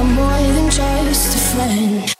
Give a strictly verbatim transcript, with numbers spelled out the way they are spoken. More than just a friend.